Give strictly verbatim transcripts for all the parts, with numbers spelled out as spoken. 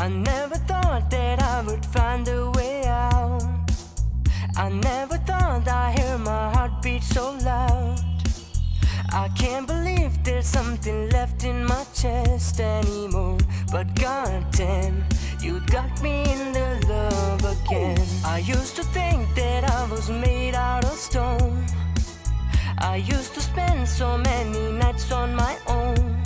I never thought that I would find a way out. I never thought I'd hear my heartbeat so loud. I can't believe there's something left in my chest anymore. But goddamn, you got me in the love again. I used to think that I was made out of stone. I used to spend so many nights on my own.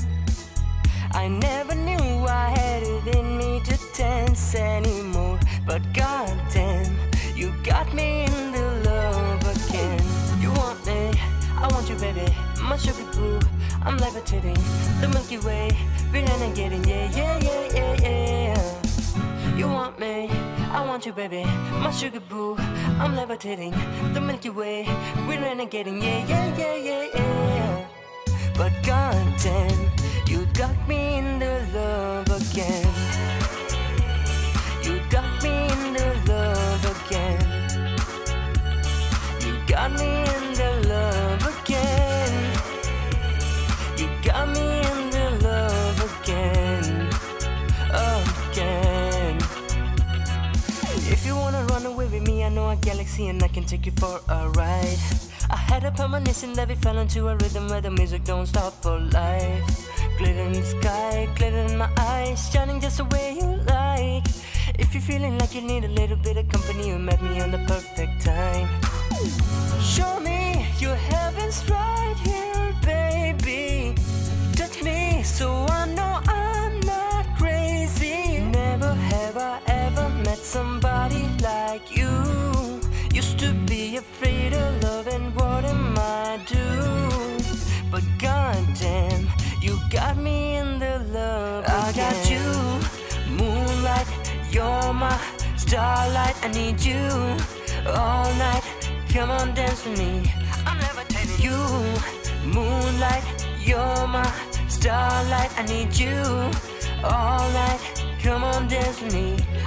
I never knew I had it in me to dance anymore. But goddamn, you got me in the love again. You want me, I want you baby. My sugar boo, I'm levitating. The Milky Way, we're renegading. Yeah, yeah, yeah, yeah, yeah. You want me, I want you baby. My sugar boo, I'm levitating. The Milky Way, we're renegading. Yeah, yeah, yeah, yeah, yeah. But goddamn, you got me in the love again. You got me in the love again. You got me in the love again. You got me in the love again. Again. If you wanna run away with me, I know a galaxy and I can take you for a ride. I had a premonition that we fell into a rhythm where the music don't stop for life. Glittering sky, glitter in my eyes, shining just the way you like. If you're feeling like you need a little bit of company, you met me on the perfect time. Show me your heavens right here, baby. Touch me so I know I'm not crazy. Never have I ever met somebody like you. Used to be afraid of love and what am I do? But goddamn, you got me in the love again. I got you, moonlight, you're my starlight. I need you all night, come on dance with me. I'm levitating. You, moonlight, you're my starlight. I need you all night, come on dance with me.